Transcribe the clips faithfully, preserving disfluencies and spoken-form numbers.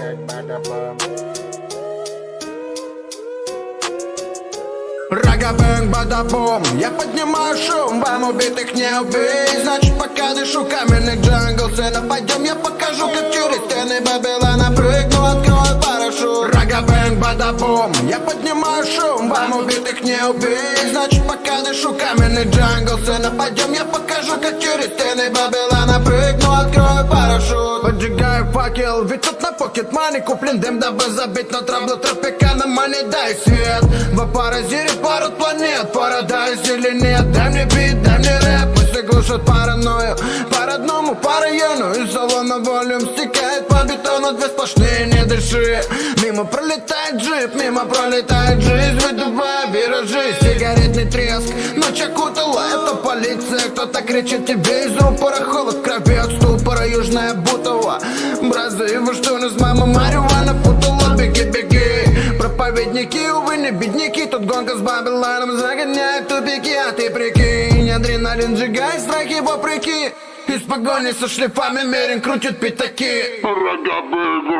Рага-бэнг, бада-бум, я поднимаю шум. Вам убитых не убить, значит пока дышу. Каменный джангл, сына, пойдем, я покажу, как через стены Бабилона прыгну, открою парашют. Рага-бэнг, бада-бум, я поднимаю шум. Вам убитых не убить, значит пока дышу. Каменный джангл, сына, пойдем, я покажу, как через стены Бабилона прыгну, открою парашют. Поджигаю факел, ведь тут на покет мани куплен дым, дабы забить на травлю тропикана. Мани, дай свет, два паразири, пару планет, парадайз или нет. Дай мне бит, дай мне рэп, мысли глушат паранойю. По родному, по району, из салона волюм стекает по бетону. Две сплошные, не дыши. Мимо пролетает джип, мимо пролетает жизнь. Выдувая виражи, сигаретный треск. Ночь окутала, это полиция. Кто-то кричит тебе из упора, холод в крови от ступора. Южная Бутова, бразы, что нас мама марихуана путала. Беги, беги, проповедники, увы, не бедняки. Тут гонка с Бабилоном загоняет тупики. А ты прикинь, адреналин сжигает страхи вопреки. Из погони со шлифами мерин крутит пятаки. Рагабэнг,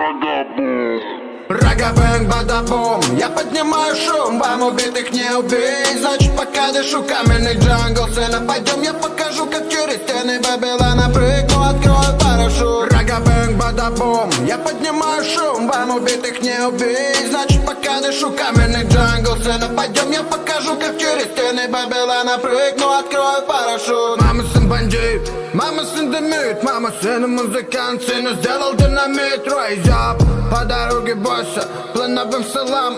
рагабум, рагабэнг, бадабум, я поднимаю шум. Вам убитых не убить, значит пока дышу. Каменный джангл, сына, пойдем, я покажу, как через стены Бабилона прыгну, открою парашют. Рагабэнг, бадабум, я поднимаю шум. Вам убитых не убить, значит пока дышу. Каменный джангл, сына, пойдем, я покажу, как через стены Бабилона прыгну, открою парашют. Мама, сын, бандит, мама, сын, дымит, мама, сын, музыкант, сына, сделал динамит. Райз ап, по дороге босса, плановым салам.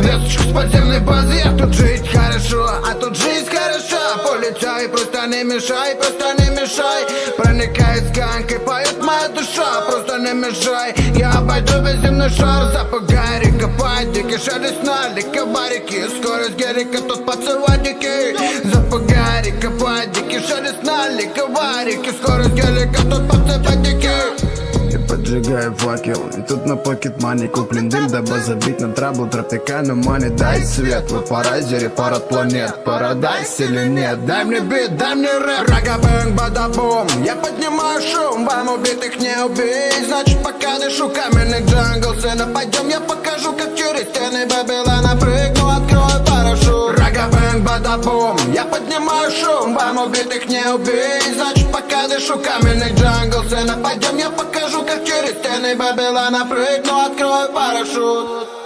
Лесочка с подземной базы, а тут жить хорошо, а тут жизнь хороша. Полетай, просто не мешай, просто не мешай. Проникает сканк и поет моя душа, просто не мешай. Я обойду весь земной шар, запах гари, копатики, шелест налика, барики. Скорость гелика, тут подсыватики. Запах гари, копатики, шелест налика, барики. Скорость гелика, тут подсыватики. Поджигаю факел, и тут на покет мани куплен дым, дабы забить на траблу тропикану. Мани, дай свет, вы паразири, пара планет, парадайз или нет. Дай мне бит, дай мне рэп. Рагабэнг, бадабум, я поднимаю шум. Вам убитых не убить, значит пока дышу. Каменный джангл, сына, пойдем, я покажу, как через стены Бабилона прыгну, открою парашют. Рагабэнг, бадабум, я поднимаю шум. Вам убитых не убить, значит пока дышу. Каменный джангл, сына, пойдем, я покажу, как через стены Бабилона прыгну, открою парашют.